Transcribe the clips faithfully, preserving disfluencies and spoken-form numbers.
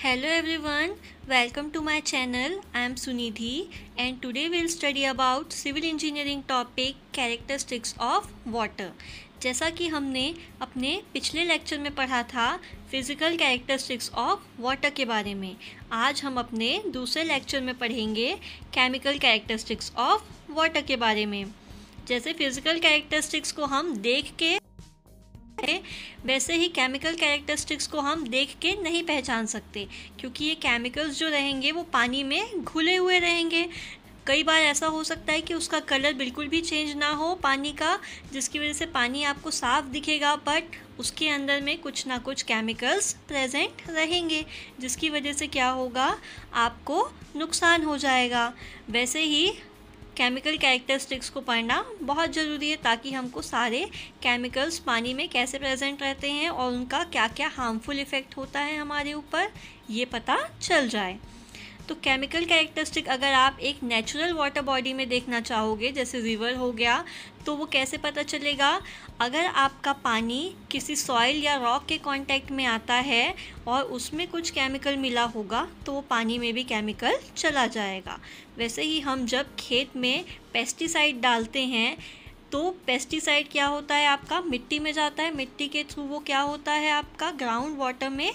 Hello everyone, welcome to my channel. I am Sunidhi and today we will study about civil engineering topic characteristics of water. जैसा कि हमने अपने पिछले lecture में पढ़ा था फिज़िकल कैरेक्टरिस्टिक्स ऑफ वाटर के बारे में, आज हम अपने दूसरे लेक्चर में पढ़ेंगे केमिकल कैरेक्टरिस्टिक्स ऑफ वाटर के बारे में. जैसे फिज़िकल कैरेक्टरिस्टिक्स को हम देख के वैसे ही केमिकल कैरेक्टरिस्टिक्स को हम देख के नहीं पहचान सकते, क्योंकि ये केमिकल्स जो रहेंगे वो पानी में घुले हुए रहेंगे. कई बार ऐसा हो सकता है कि उसका कलर बिल्कुल भी चेंज ना हो पानी का, जिसकी वजह से पानी आपको साफ दिखेगा बट उसके अंदर में कुछ ना कुछ केमिकल्स प्रेजेंट रहेंगे, जिसकी वजह से क्या होगा, आपको नुकसान हो जाएगा. वैसे ही केमिकल कैरेक्टरिस्टिक्स को पढ़ना बहुत ज़रूरी है ताकि हमको सारे केमिकल्स पानी में कैसे प्रेजेंट रहते हैं और उनका क्या क्या हार्मफुल इफ़ेक्ट होता है हमारे ऊपर ये पता चल जाए. तो केमिकल कैरेक्टरिस्टिक अगर आप एक नेचुरल वाटर बॉडी में देखना चाहोगे, जैसे रिवर हो गया, तो वो कैसे पता चलेगा, अगर आपका पानी किसी सॉइल या रॉक के कांटेक्ट में आता है और उसमें कुछ केमिकल मिला होगा तो वो पानी में भी केमिकल चला जाएगा. वैसे ही हम जब खेत में पेस्टिसाइड डालते हैं तो पेस्टिसाइड क्या होता है, आपका मिट्टी में जाता है, मिट्टी के थ्रू वो क्या होता है, आपका ग्राउंड वाटर में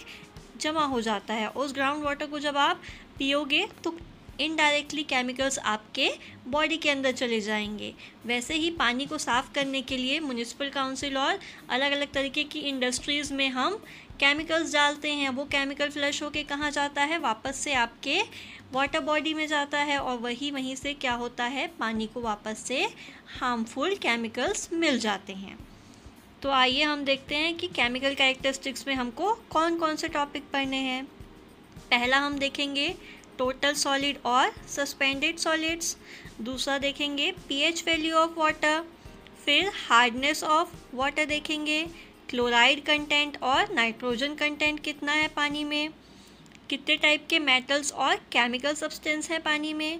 जमा हो जाता है. उस ग्राउंड वाटर को जब आप पियोगे तो इनडायरेक्टली केमिकल्स आपके बॉडी के अंदर चले जाएंगे. वैसे ही पानी को साफ़ करने के लिए म्युनिसिपल काउंसिल और अलग अलग तरीके की इंडस्ट्रीज़ में हम केमिकल्स डालते हैं. वो केमिकल फ्लश होके कहाँ जाता है, वापस से आपके वाटर बॉडी में जाता है और वही वहीं से क्या होता है, पानी को वापस से हार्मफुल केमिकल्स मिल जाते हैं. तो आइए हम देखते हैं कि केमिकल कैरेक्टरिस्टिक्स में हमको कौन कौन से टॉपिक पढ़ने हैं. पहला हम देखेंगे टोटल सॉलिड और सस्पेंडेड सॉलिड्स, दूसरा देखेंगे पीएच वैल्यू ऑफ वाटर, फिर हार्डनेस ऑफ वाटर देखेंगे, क्लोराइड कंटेंट और नाइट्रोजन कंटेंट कितना है पानी में, कितने टाइप के मेटल्स और केमिकल सब्सटेंस हैं पानी में,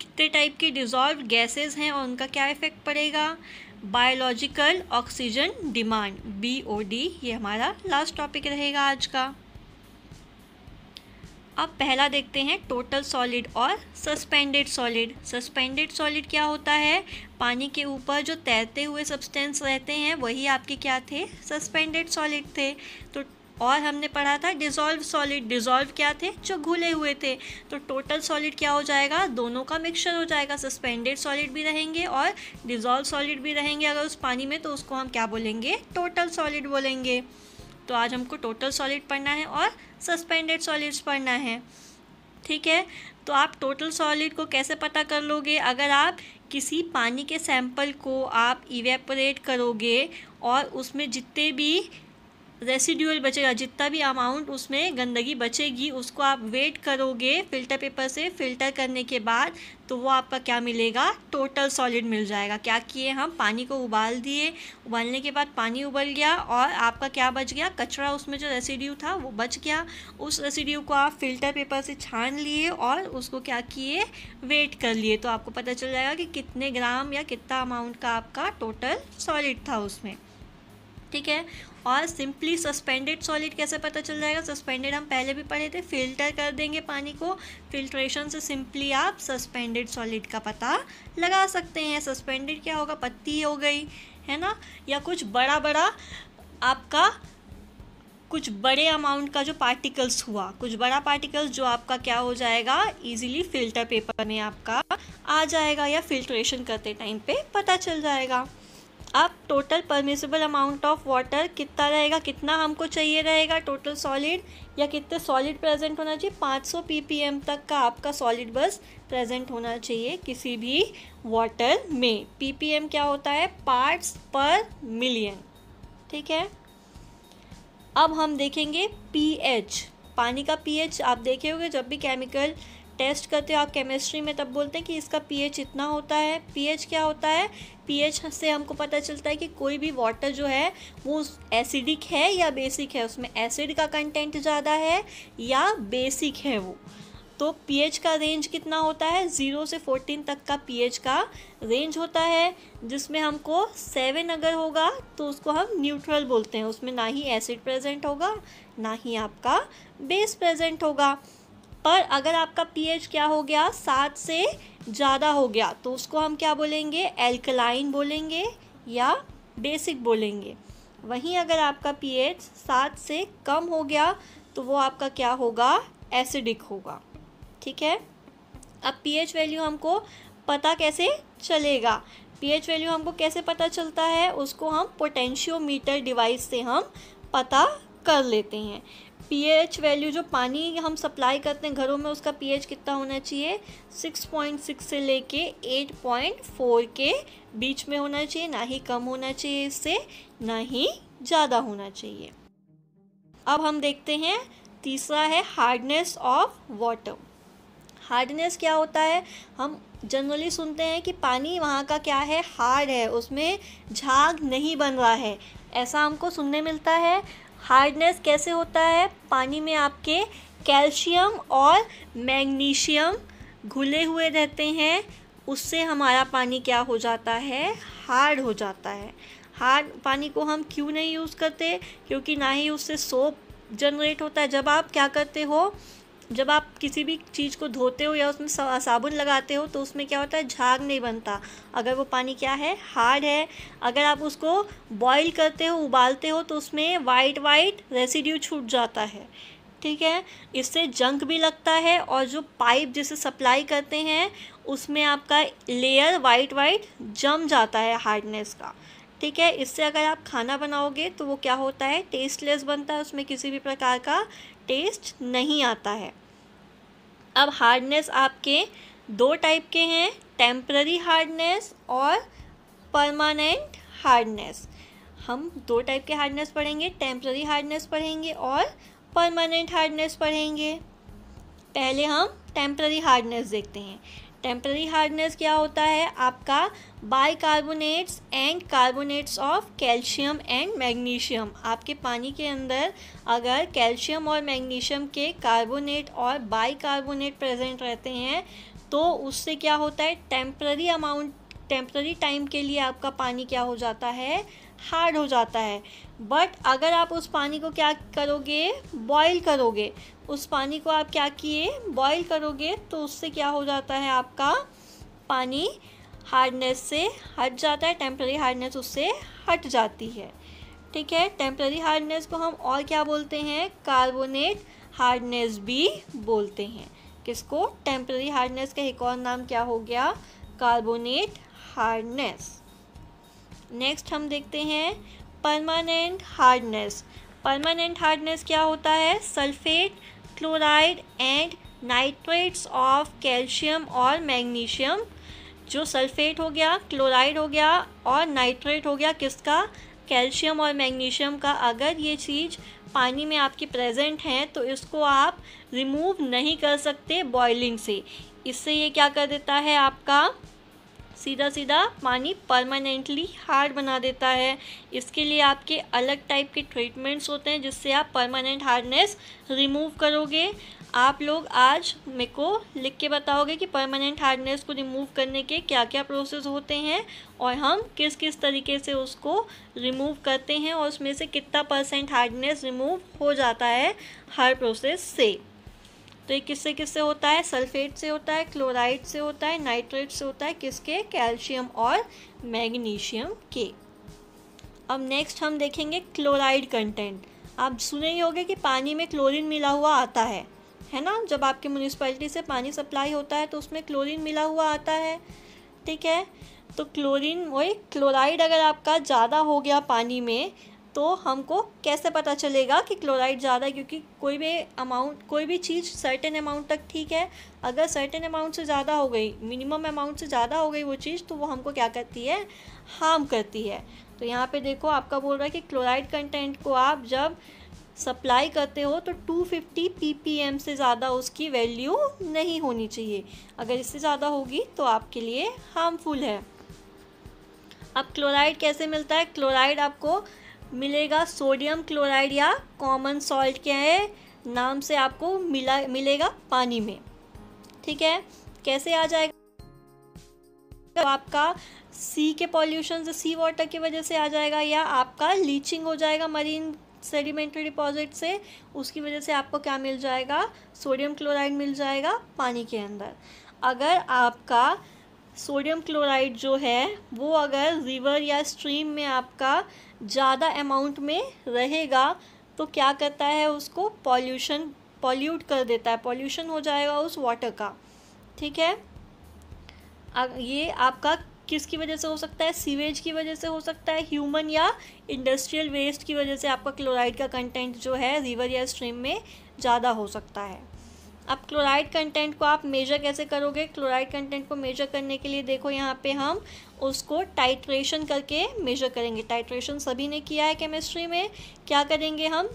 कितने टाइप के डिसॉल्व्ड गैसेस हैं और उनका क्या इफेक्ट पड़ेगा, biological oxygen demand B O D, ये हमारा लास्ट टॉपिक रहेगा आज का. अब पहला देखते हैं टोटल सॉलिड और सस्पेंडेड सॉलिड. सस्पेंडेड सॉलिड क्या होता है, पानी के ऊपर जो तैरते हुए सब्सटेंस रहते हैं वही आपके क्या थे, सस्पेंडेड सॉलिड थे. तो और हमने पढ़ा था डिसॉल्व सॉलिड, डिसॉल्व क्या थे, जो घुले हुए थे. तो टोटल सॉलिड क्या हो जाएगा, दोनों का मिक्सचर हो जाएगा, सस्पेंडेड सॉलिड भी रहेंगे और डिसॉल्व सॉलिड भी रहेंगे अगर उस पानी में, तो उसको हम क्या बोलेंगे, टोटल सॉलिड बोलेंगे. तो आज हमको टोटल सॉलिड पढ़ना है और सस्पेंडेड सॉलिड्स पढ़ना है, ठीक है. तो आप टोटल सॉलिड को कैसे पता कर लोगे, अगर आप किसी पानी के सैंपल को आप इवेपोरेट करोगे और उसमें जितने भी रेसिड्यूअल बचेगा, जितना भी अमाउंट उसमें गंदगी बचेगी, उसको आप वेट करोगे फ़िल्टर पेपर से फ़िल्टर करने के बाद, तो वो आपका क्या मिलेगा, टोटल सॉलिड मिल जाएगा. क्या किए हम, पानी को उबाल दिए, उबालने के बाद पानी उबल गया और आपका क्या बच गया, कचरा, उसमें जो रेसिड्यू था वो बच गया. उस रेसिड्यू को आप फ़िल्टर पेपर से छान लिए और उसको क्या किए, वेट कर लिए, तो आपको पता चल जाएगा कि कितने ग्राम या कितना अमाउंट का आपका टोटल सॉलिड था उसमें, ठीक है. और सिंपली सस्पेंडेड सॉलिड कैसे पता चल जाएगा, सस्पेंडेड हम पहले भी पढ़े थे, फ़िल्टर कर देंगे पानी को, फिल्ट्रेशन से सिंपली आप सस्पेंडेड सॉलिड का पता लगा सकते हैं. सस्पेंडेड क्या होगा, पत्ती हो गई है ना, या कुछ बड़ा बड़ा आपका कुछ बड़े अमाउंट का जो पार्टिकल्स हुआ, कुछ बड़ा पार्टिकल्स जो आपका क्या हो जाएगा, ईजिली फ़िल्टर पेपर में आपका आ जाएगा या फिल्ट्रेशन करते टाइम पे पता चल जाएगा. अब total permissible amount of water कितना रहेगा, कितना हमको चाहिए रहेगा टोटल सॉलिड, या कितने सॉलिड प्रेजेंट होना चाहिए, पाँच सौ पी पी एम तक का आपका सॉलिड बस प्रेजेंट होना चाहिए किसी भी वाटर में. पी पी एम क्या होता है, पार्ट्स पर मिलियन, ठीक है. अब हम देखेंगे पीएच, पानी का पीएच. आप देखे होंगे जब भी केमिकल टेस्ट करते हो आप केमिस्ट्री में, तब बोलते हैं कि इसका पीएच इतना होता है. पीएच क्या होता है, पीएच से हमको पता चलता है कि कोई भी वाटर जो है वो एसिडिक है या बेसिक है, उसमें एसिड का कंटेंट ज़्यादा है या बेसिक है वो. तो पीएच का रेंज कितना होता है, ज़ीरो से फोर्टीन तक का पीएच का रेंज होता है, जिसमें हमको सेवन अगर होगा तो उसको हम न्यूट्रल बोलते हैं, उसमें ना ही एसिड प्रेजेंट होगा ना ही आपका बेस प्रेजेंट होगा। पर अगर आपका पीएच क्या हो गया, सात से ज़्यादा हो गया, तो उसको हम क्या बोलेंगे, एल्कलाइन बोलेंगे या बेसिक बोलेंगे। वहीं अगर आपका पीएच सात से कम हो गया तो वो आपका क्या होगा, एसिडिक होगा। ठीक है, अब पीएच वैल्यू हमको पता कैसे चलेगा, पीएच वैल्यू हमको कैसे पता चलता है, उसको हम पोटेंशियोमीटर डिवाइस से हम पता कर लेते हैं। पीएच वैल्यू जो पानी हम सप्लाई करते हैं घरों में, उसका पीएच कितना होना चाहिए, छह पॉइंट छह से लेके आठ पॉइंट चार के बीच में होना चाहिए, ना ही कम होना चाहिए इससे, ना ही ज़्यादा होना चाहिए। अब हम देखते हैं तीसरा है हार्डनेस ऑफ वाटर। हार्डनेस क्या होता है, हम जनरली सुनते हैं कि पानी वहाँ का क्या है, हार्ड है, उसमें झाग नहीं बन रहा है, ऐसा हमको सुनने मिलता है। हार्डनेस कैसे होता है, पानी में आपके कैल्शियम और मैग्नीशियम घुले हुए रहते हैं, उससे हमारा पानी क्या हो जाता है, हार्ड हो जाता है। हार्ड पानी को हम क्यों नहीं यूज़ करते, क्योंकि ना ही उससे सोप जनरेट होता है। जब आप क्या करते हो, जब आप किसी भी चीज़ को धोते हो या उसमें साबुन लगाते हो, तो उसमें क्या होता है, झाग नहीं बनता, अगर वो पानी क्या है, हार्ड है। अगर आप उसको बॉईल करते हो, उबालते हो, तो उसमें वाइट वाइट रेसिड्यू छूट जाता है। ठीक है, इससे जंक भी लगता है, और जो पाइप जिसे सप्लाई करते हैं उसमें आपका लेयर वाइट वाइट जम जाता है हार्डनेस का। ठीक है, इससे अगर आप खाना बनाओगे तो वो क्या होता है, टेस्टलेस बनता है, उसमें किसी भी प्रकार का टेस्ट नहीं आता है। अब हार्डनेस आपके दो टाइप के हैं, टेम्पररी हार्डनेस और परमानेंट हार्डनेस। हम दो टाइप के हार्डनेस पढ़ेंगे, टेम्पररी हार्डनेस पढ़ेंगे और परमानेंट हार्डनेस पढ़ेंगे। पहले हम टेम्पररी हार्डनेस देखते हैं। टेम्पररी हार्डनेस क्या होता है, आपका bicarbonates and carbonates of calcium and magnesium, आपके पानी के अंदर अगर कैल्शियम और मैग्नीशियम के कार्बोनेट और बाइकार्बोनेट प्रेजेंट रहते हैं, तो उससे क्या होता है, टेम्पररी अमाउंट टेम्पररी टाइम के लिए आपका पानी क्या हो जाता है, हार्ड हो जाता है। बट अगर आप उस पानी को क्या करोगे, बॉईल करोगे, उस पानी को आप क्या किए, बॉईल करोगे, तो उससे क्या हो जाता है, आपका पानी हार्डनेस से हट जाता है, टेम्पररी हार्डनेस उससे हट जाती है। ठीक है, टेम्पररी हार्डनेस को हम और क्या बोलते हैं, कार्बोनेट हार्डनेस भी बोलते हैं। किसको, टेम्पररी हार्डनेस का एक और नाम क्या हो गया, कार्बोनेट हार्डनेस। नेक्स्ट हम देखते हैं परमानेंट हार्डनेस। परमानेंट हार्डनेस क्या होता है, sulphate, chloride and nitrates of calcium और मैग्नीशियम। जो सल्फेट हो गया, क्लोराइड हो गया और नाइट्रेट हो गया, किसका, कैल्शियम और मैग्नीशियम का। अगर ये चीज़ पानी में आपकी प्रेजेंट हैं तो इसको आप रिमूव नहीं कर सकते बॉइलिंग से, इससे ये क्या कर देता है, आपका सीधा सीधा पानी परमानेंटली हार्ड बना देता है। इसके लिए आपके अलग टाइप के ट्रीटमेंट्स होते हैं जिससे आप परमानेंट हार्डनेस रिमूव करोगे। आप लोग आज मेरे को लिख के बताओगे कि परमानेंट हार्डनेस को रिमूव करने के क्या क्या प्रोसेस होते हैं और हम किस किस तरीके से उसको रिमूव करते हैं और उसमें से कितना परसेंट हार्डनेस रिमूव हो जाता है हर प्रोसेस से। तो ये किससे किससे होता है, सल्फेट से होता है, क्लोराइड से होता है, नाइट्रेट से होता है, किसके, कैल्शियम और मैग्नीशियम के। अब नेक्स्ट हम देखेंगे क्लोराइड कंटेंट। आप सुने ही होंगे कि पानी में क्लोरीन मिला हुआ आता है है ना, जब आपके म्यूनिसिपैलिटी से पानी सप्लाई होता है तो उसमें क्लोरीन मिला हुआ आता है। ठीक है, तो क्लोरीन वही क्लोराइड अगर आपका ज़्यादा हो गया पानी में, तो हमको कैसे पता चलेगा कि क्लोराइड ज़्यादा, क्योंकि कोई भी अमाउंट कोई भी चीज़ सर्टेन अमाउंट तक ठीक है, अगर सर्टेन अमाउंट से ज़्यादा हो गई, मिनिमम अमाउंट से ज़्यादा हो गई वो चीज़, तो वो हमको क्या करती है, हार्म करती है। तो यहाँ पे देखो आपका बोल रहा है कि क्लोराइड कंटेंट को आप जब सप्लाई करते हो तो दो सौ पचास पीपीएम से ज़्यादा उसकी वैल्यू नहीं होनी चाहिए, अगर इससे ज़्यादा होगी तो आपके लिए हार्मफुल है। अब क्लोराइड कैसे मिलता है, क्लोराइड आपको मिलेगा सोडियम क्लोराइड या कॉमन सॉल्ट के नाम से आपको मिला मिलेगा पानी में। ठीक है, कैसे आ जाएगा, तो आपका सी के पॉल्यूशन से, सी वाटर की वजह से आ जाएगा, या आपका लीचिंग हो जाएगा मरीन सेडिमेंट्री डिपॉजिट से, उसकी वजह से आपको क्या मिल जाएगा, सोडियम क्लोराइड मिल जाएगा पानी के अंदर। अगर आपका सोडियम क्लोराइड जो है वो अगर रिवर या स्ट्रीम में आपका ज़्यादा अमाउंट में रहेगा तो क्या करता है, उसको पॉल्यूशन पॉल्यूट कर देता है, पॉल्यूशन हो जाएगा उस वाटर का। ठीक है, ये आपका किसकी वजह से हो सकता है, सीवेज की वजह से हो सकता है, ह्यूमन या इंडस्ट्रियल वेस्ट की वजह से आपका क्लोराइड का कंटेंट जो है रिवर या स्ट्रीम में ज़्यादा हो सकता है। अब क्लोराइड कंटेंट को आप मेजर कैसे करोगे, क्लोराइड कंटेंट को मेजर करने के लिए देखो यहाँ पे हम उसको टाइट्रेशन करके मेजर करेंगे। टाइट्रेशन सभी ने किया है केमिस्ट्री में। क्या करेंगे, हम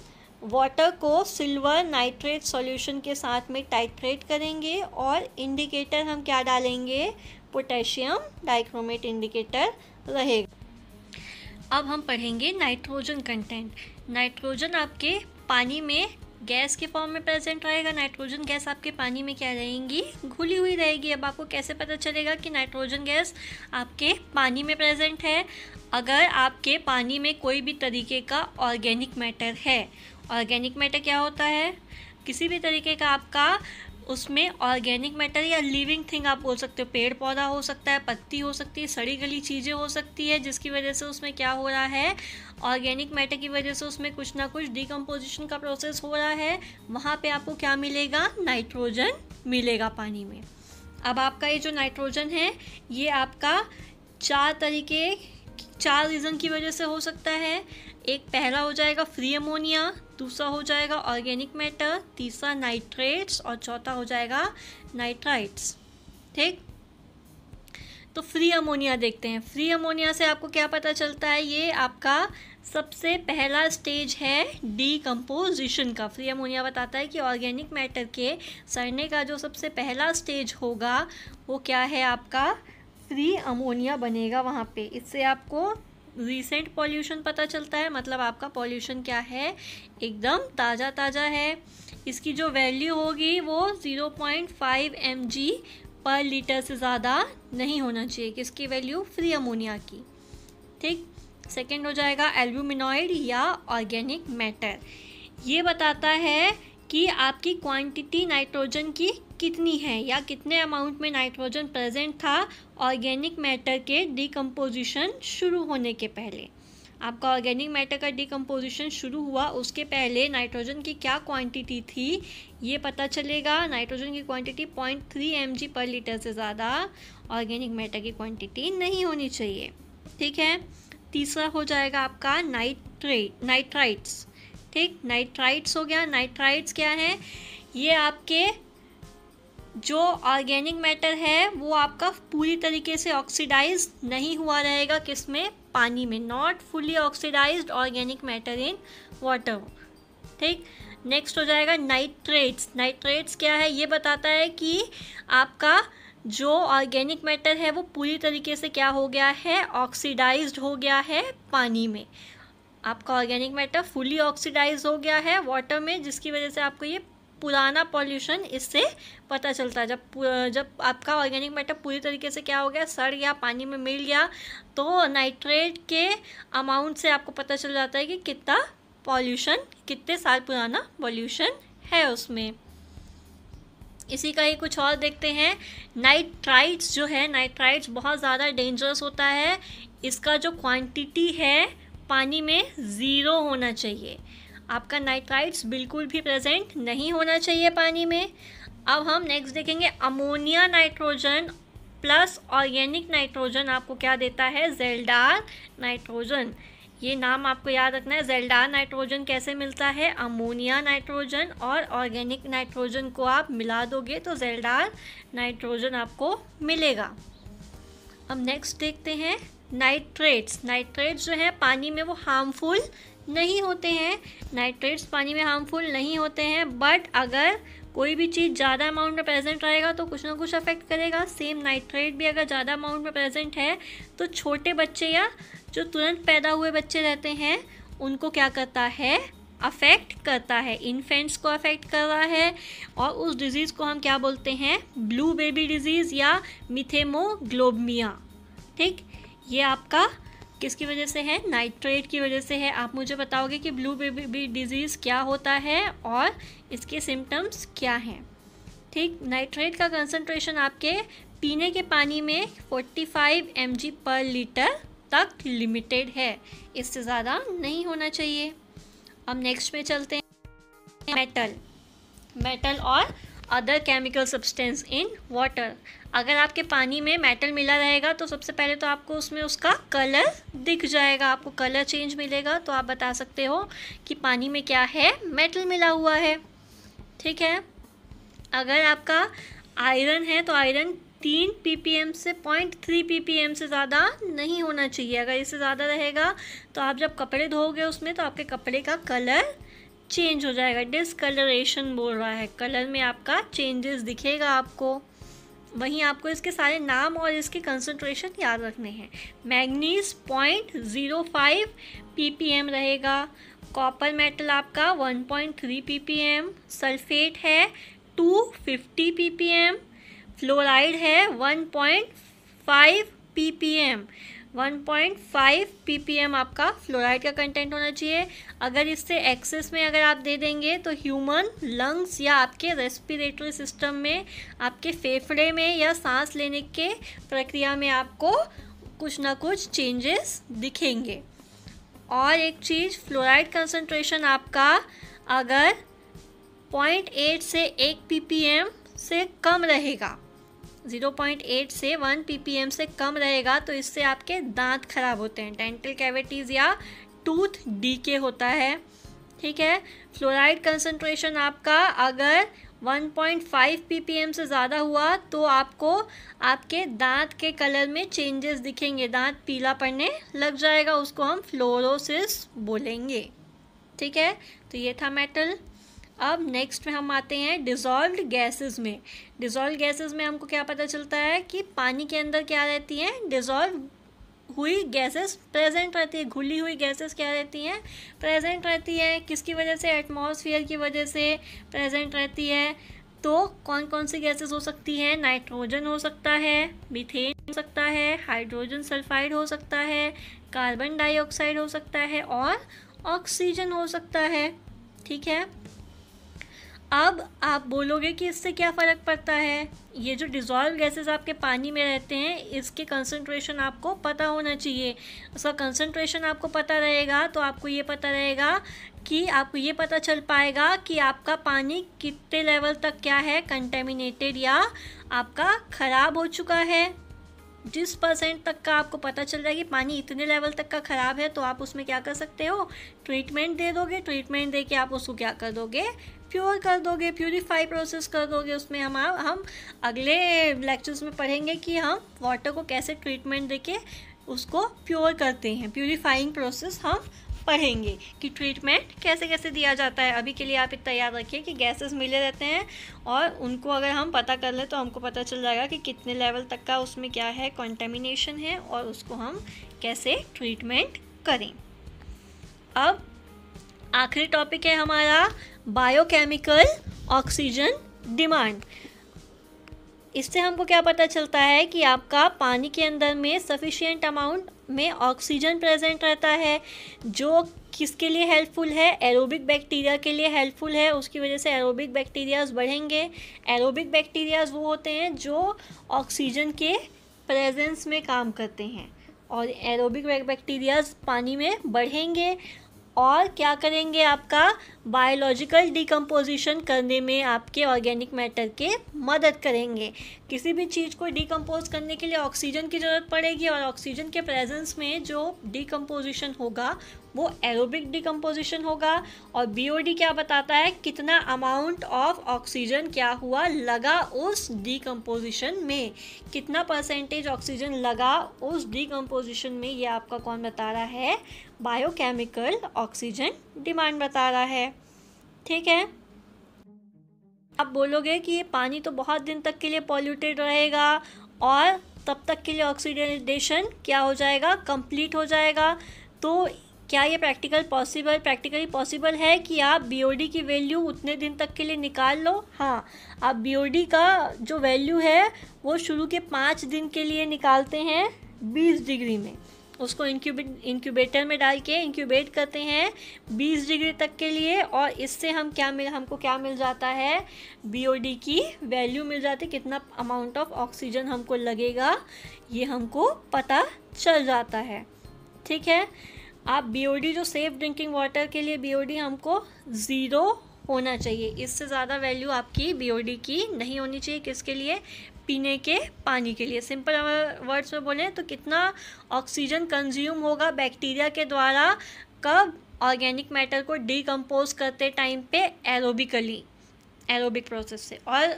वाटर को सिल्वर नाइट्रेट सॉल्यूशन के साथ में टाइट्रेट करेंगे और इंडिकेटर हम क्या डालेंगे, पोटेशियम डाइक्रोमेट इंडिकेटर रहेगा। अब हम पढ़ेंगे नाइट्रोजन कंटेंट। नाइट्रोजन आपके पानी में गैस के फॉर्म में प्रेजेंट रहेगा। नाइट्रोजन गैस आपके पानी में क्या रहेगी, घुली हुई रहेगी। अब आपको कैसे पता चलेगा कि नाइट्रोजन गैस आपके पानी में प्रेजेंट है, अगर आपके पानी में कोई भी तरीके का ऑर्गेनिक मैटर है। ऑर्गेनिक मैटर क्या होता है, किसी भी तरीके का आपका उसमें ऑर्गेनिक मैटर या लिविंग थिंग आप बोल सकते हो, पेड़ पौधा हो सकता है, पत्ती हो सकती है, सड़ी गली चीज़ें हो सकती है, जिसकी वजह से उसमें क्या हो रहा है, ऑर्गेनिक मैटर की वजह से उसमें कुछ ना कुछ डिकम्पोजिशन का प्रोसेस हो रहा है। वहाँ पे आपको क्या मिलेगा, नाइट्रोजन मिलेगा पानी में। अब आपका ये जो नाइट्रोजन है ये आपका चार तरीके चार रीज़न की वजह से हो सकता है। एक पहला हो जाएगा फ्री अमोनिया, दूसरा हो जाएगा ऑर्गेनिक मैटर, तीसरा नाइट्रेट्स और चौथा हो जाएगा नाइट्राइट्स। ठीक, तो फ्री अमोनिया देखते हैं। फ्री अमोनिया से आपको क्या पता चलता है, ये आपका सबसे पहला स्टेज है डीकम्पोजिशन का। फ्री अमोनिया बताता है कि ऑर्गेनिक मैटर के सड़ने का जो सबसे पहला स्टेज होगा वो क्या है, आपका फ्री अमोनिया बनेगा वहाँ पे। इससे आपको रीसेंट पॉल्यूशन पता चलता है, मतलब आपका पॉल्यूशन क्या है, एकदम ताज़ा ताज़ा है। इसकी जो वैल्यू होगी वो zero point five M G per litre से ज़्यादा नहीं होना चाहिए, किसकी वैल्यू, फ्री अमोनिया की। ठीक, सेकेंड हो जाएगा एल्ब्यूमिनॉइड या ऑर्गेनिक मैटर। ये बताता है कि आपकी क्वांटिटी नाइट्रोजन की कितनी है या कितने अमाउंट में नाइट्रोजन प्रेजेंट था ऑर्गेनिक मैटर के डिकम्पोजिशन शुरू होने के पहले। आपका ऑर्गेनिक मैटर का डिकम्पोजिशन शुरू हुआ उसके पहले नाइट्रोजन की क्या क्वांटिटी थी ये पता चलेगा। नाइट्रोजन की quantity zero point three M G per litre से ज़्यादा ऑर्गेनिक मैटर की क्वांटिटी नहीं होनी चाहिए। ठीक है, तीसरा हो जाएगा आपका नाइट्रेट नाइट्राइट्स। ठीक, नाइट्राइट्स हो गया। नाइट्राइट्स क्या है, ये आपके जो ऑर्गेनिक मैटर है वो आपका पूरी तरीके से ऑक्सीडाइज नहीं हुआ रहेगा, किसमें, पानी में। Not fully oxidised organic matter in water. ठीक, नेक्स्ट हो जाएगा नाइट्रेट्स। नाइट्रेट्स क्या है, ये बताता है कि आपका जो ऑर्गेनिक मैटर है वो पूरी तरीके से क्या हो गया है, ऑक्सीडाइज्ड हो गया है पानी में। आपका ऑर्गेनिक मैटर फुली ऑक्सीडाइज हो गया है वाटर में, जिसकी वजह से आपको ये पुराना पॉल्यूशन इससे पता चलता है। जब जब आपका ऑर्गेनिक मैटर पूरी तरीके से क्या हो गया, सड़ गया, पानी में मिल गया, तो नाइट्रेट के अमाउंट से आपको पता चल जाता है कि कितना पॉल्यूशन, कितने साल पुराना पॉल्यूशन है उसमें। इसी का ही कुछ और देखते हैं, नाइट्राइट्स जो है, नाइट्राइट्स बहुत ज़्यादा डेंजरस होता है। इसका जो क्वान्टिटी है पानी में ज़ीरो होना चाहिए, आपका नाइट्राइट्स बिल्कुल भी प्रेजेंट नहीं होना चाहिए पानी में। अब हम नेक्स्ट देखेंगे ammonia nitrogen plus organic nitrogen आपको क्या देता है, जेल्डार नाइट्रोजन। ये नाम आपको याद रखना है, जेल्डार नाइट्रोजन कैसे मिलता है, अमोनिया नाइट्रोजन और ऑर्गेनिक नाइट्रोजन को आप मिला दोगे तो जेल्डार नाइट्रोजन आपको मिलेगा। अब नेक्स्ट देखते हैं नाइट्रेट्स। नाइट्रेट्स जो है पानी में वो हार्मफुल नहीं होते हैं, नाइट्रेट्स पानी में हार्मफुल नहीं होते हैं, बट अगर कोई भी चीज़ ज़्यादा अमाउंट में प्रेजेंट रहेगा तो कुछ ना कुछ अफेक्ट करेगा। सेम नाइट्रेट भी अगर ज़्यादा अमाउंट में प्रेजेंट है तो छोटे बच्चे या जो तुरंत पैदा हुए बच्चे रहते हैं उनको क्या करता है, अफेक्ट करता है, इन्फेंट्स को अफेक्ट कर रहा है। और उस डिज़ीज़ को हम क्या बोलते हैं, ब्लू बेबी डिजीज़ या मिथेमोग्लोबिया। ठीक, ये आपका किसकी वजह से है, नाइट्रेट की वजह से है। आप मुझे बताओगे कि ब्लू बेबी डिजीज़ क्या होता है और इसके सिम्टम्स क्या हैं। ठीक, नाइट्रेट का कंसंट्रेशन आपके पीने के पानी में पैंतालीस एम जी पर लीटर तक लिमिटेड है, इससे ज़्यादा नहीं होना चाहिए। अब नेक्स्ट में चलते हैं मेटल मेटल और other chemical substance in water. अगर आपके पानी में मेटल मिला रहेगा तो सबसे पहले तो आपको उसमें उसका कलर दिख जाएगा, आपको कलर चेंज मिलेगा, तो आप बता सकते हो कि पानी में क्या है, मेटल मिला हुआ है। ठीक है, अगर आपका आयरन है तो आयरन तीन पीपीएम से पॉइंट थ्री पीपीएम से ज़्यादा नहीं होना चाहिए। अगर इससे ज़्यादा रहेगा तो आप जब कपड़े धोओगे उसमें तो आपके कपड़े का कलर चेंज हो जाएगा, डिसकलरेशन बोल रहा है, कलर में आपका चेंजेस दिखेगा आपको। वहीं आपको इसके सारे नाम और इसके कंसंट्रेशन याद रखने हैं। Manganese point zero five P P M रहेगा, कॉपर मेटल आपका one point three P P M, sulphate है two fifty P P M, fluoride है one point five P P M one point five P P M आपका fluoride का content होना चाहिए। अगर इससे एक्सेस में अगर आप दे देंगे तो ह्यूमन लंग्स या आपके रेस्पिरेटरी सिस्टम में, आपके फेफड़े में या सांस लेने के प्रक्रिया में आपको कुछ ना कुछ चेंजेस दिखेंगे। और एक चीज़, फ्लोराइड कंसंट्रेशन आपका अगर पॉइंट एट से वन पी पी एम से कम रहेगा, ज़ीरो पॉइंट एट से वन पी पी एम से कम रहेगा तो इससे आपके दांत खराब होते हैं, डेंटल कैविटीज़ या टूथ डीके होता है। ठीक है, फ्लोराइड कंसंट्रेशन आपका अगर one point five P P M से ज़्यादा हुआ तो आपको आपके दांत के कलर में चेंजेस दिखेंगे, दांत पीला पड़ने लग जाएगा, उसको हम फ्लोरोसिस बोलेंगे। ठीक है, तो ये था मेटल। अब नेक्स्ट में हम आते हैं डिसॉल्व्ड गैसेस में। डिसॉल्व्ड गैसेस में हमको क्या पता चलता है कि पानी के अंदर क्या रहती हैं, डिसॉल्व हुई गैसेस प्रेजेंट रहती है, घुली हुई गैसेस क्या रहती हैं, प्रेजेंट रहती है। किसकी वजह से, एटमॉस्फेयर की वजह से प्रेजेंट रहती है। तो कौन कौन सी गैसेस हो सकती हैं, नाइट्रोजन हो सकता है, मीथेन हो सकता है, हाइड्रोजन सल्फाइड हो सकता है, कार्बन डाइऑक्साइड हो सकता है और ऑक्सीजन हो सकता है। ठीक है, अब आप बोलोगे कि इससे क्या फ़र्क पड़ता है। ये जो डिसॉल्व गैसेस आपके पानी में रहते हैं इसके कंसंट्रेशन आपको पता होना चाहिए, उसका कंसंट्रेशन आपको पता रहेगा तो आपको ये पता रहेगा कि आपको ये पता चल पाएगा कि आपका पानी कितने लेवल तक क्या है, कंटेमिनेटेड या आपका ख़राब हो चुका है। जिस परसेंट तक का आपको पता चल जाएगा कि पानी इतने लेवल तक का ख़राब है तो आप उसमें क्या कर सकते हो, ट्रीटमेंट दे दोगे। ट्रीटमेंट दे के आप उसको क्या कर दोगे, प्योर कर दोगे, प्योरीफाई प्रोसेस कर दोगे। उसमें हम हम अगले लेक्चर्स में पढ़ेंगे कि हम वाटर को कैसे ट्रीटमेंट देके उसको प्योर करते हैं, प्योरीफाइंग प्रोसेस हम पढ़ेंगे कि ट्रीटमेंट कैसे कैसे दिया जाता है। अभी के लिए आप इतना याद रखिए कि गैसेस मिले रहते हैं और उनको अगर हम पता कर ले तो हमको पता चल जाएगा कि कितने लेवल तक का उसमें क्या है, कॉन्टेमिनेशन है और उसको हम कैसे ट्रीटमेंट करें। अब आखिरी टॉपिक है हमारा बायोकेमिकल ऑक्सीजन डिमांड। इससे हमको क्या पता चलता है कि आपका पानी के अंदर में सफिशिएंट अमाउंट में ऑक्सीजन प्रेजेंट रहता है, जो किसके लिए हेल्पफुल है, एरोबिक बैक्टीरिया के लिए हेल्पफुल है। उसकी वजह से एरोबिक बैक्टीरियाज बढ़ेंगे। एरोबिक बैक्टीरियाज वो होते हैं जो ऑक्सीजन के प्रेजेंस में काम करते हैं और एरोबिक बैक्टीरियाज पानी में बढ़ेंगे और क्या करेंगे, आपका बायोलॉजिकल डिकम्पोजिशन करने में आपके ऑर्गेनिक मैटर के मदद करेंगे। किसी भी चीज़ को डिकम्पोज करने के लिए ऑक्सीजन की ज़रूरत पड़ेगी और ऑक्सीजन के प्रेजेंस में जो डिकम्पोजिशन होगा वो एरोबिक डिकम्पोजिशन होगा। और बीओडी क्या बताता है, कितना अमाउंट ऑफ ऑक्सीजन क्या हुआ लगा उस डिकम्पोजिशन में, कितना परसेंटेज ऑक्सीजन लगा उस डिकम्पोजिशन में, ये आपका कौन बता रहा है, बायोकेमिकल ऑक्सीजन डिमांड बता रहा है। ठीक है, आप बोलोगे कि ये पानी तो बहुत दिन तक के लिए पॉल्यूटेड रहेगा और तब तक के लिए ऑक्सीडेशन क्या हो जाएगा, कंप्लीट हो जाएगा। तो क्या ये प्रैक्टिकल पॉसिबल प्रैक्टिकली पॉसिबल है कि आप बीओडी की वैल्यू उतने दिन तक के लिए निकाल लो। हाँ, आप बीओडी का जो वैल्यू है वो शुरू के पाँच दिन के लिए निकालते हैं बीस डिग्री में उसको इंक्यूबेट इंक्यूबेटर में डाल के इंक्यूबेट करते हैं बीस डिग्री तक के लिए, और इससे हम क्या मिल हमको क्या मिल जाता है, बी ओ डी की वैल्यू मिल जाती है, कितना अमाउंट ऑफ ऑक्सीजन हमको लगेगा ये हमको पता चल जाता है। ठीक है, आप बी ओ डी जो सेफ ड्रिंकिंग वाटर के लिए बी ओ डी हमको ज़ीरो होना चाहिए, इससे ज़्यादा वैल्यू आपकी बी ओ डी की नहीं होनी चाहिए। किसके लिए, पीने के पानी के लिए। सिंपल वर्ड्स में बोलें तो कितना ऑक्सीजन कंज्यूम होगा बैक्टीरिया के द्वारा कब, ऑर्गेनिक मैटर को डिकम्पोज करते टाइम पे एरोबिकली, एरोबिक प्रोसेस से। और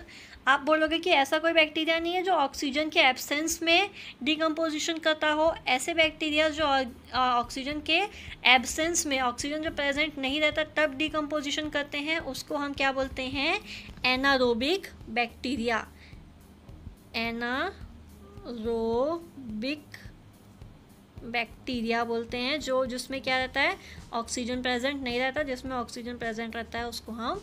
आप बोलोगे कि ऐसा कोई बैक्टीरिया नहीं है जो ऑक्सीजन के एब्सेंस में डिकम्पोजिशन करता हो। ऐसे बैक्टीरिया जो ऑक्सीजन के एब्सेंस में, ऑक्सीजन जो प्रेजेंट नहीं रहता तब डिकम्पोजिशन करते हैं, उसको हम क्या बोलते हैं, एनारोबिक बैक्टीरिया, एनारोबिक बैक्टीरिया बोलते हैं। जो जिसमें क्या रहता है, ऑक्सीजन प्रेजेंट नहीं रहता, जिसमें ऑक्सीजन प्रेजेंट रहता है उसको हम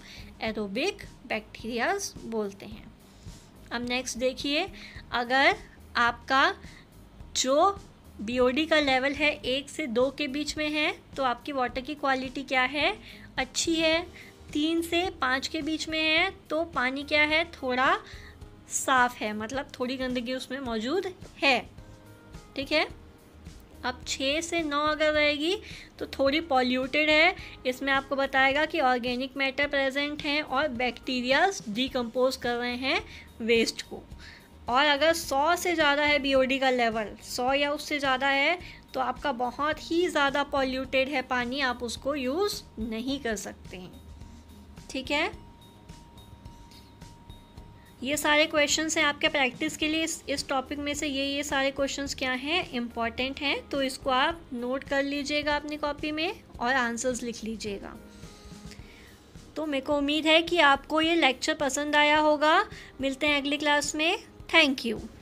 एरोबिक बैक्टीरियाज बोलते हैं। अब नेक्स्ट देखिए, अगर आपका जो बी ओ डी का लेवल है एक से दो के बीच में है तो आपकी वाटर की क्वालिटी क्या है, अच्छी है। तीन से पाँच के बीच में है तो पानी क्या है, थोड़ा साफ है, मतलब थोड़ी गंदगी उसमें मौजूद है। ठीक है, अब छः से नौ अगर रहेगी तो थोड़ी पॉल्यूटेड है, इसमें आपको बताएगा कि ऑर्गेनिक मैटर प्रेजेंट हैं और बैक्टीरियाज डिकम्पोज कर रहे हैं वेस्ट को। और अगर सौ से ज़्यादा है बी ओ डी का लेवल, सौ या उससे ज़्यादा है, तो आपका बहुत ही ज़्यादा पॉल्यूटेड है पानी, आप उसको यूज़ नहीं कर सकते हैं। ठीक है, ये सारे क्वेश्चंस हैं आपके प्रैक्टिस के लिए। इस इस टॉपिक में से ये ये सारे क्वेश्चंस क्या हैं, इम्पॉर्टेंट हैं, तो इसको आप नोट कर लीजिएगा अपनी कॉपी में और आंसर्स लिख लीजिएगा। तो मेरे को उम्मीद है कि आपको ये लेक्चर पसंद आया होगा। मिलते हैं अगली क्लास में। Thank you.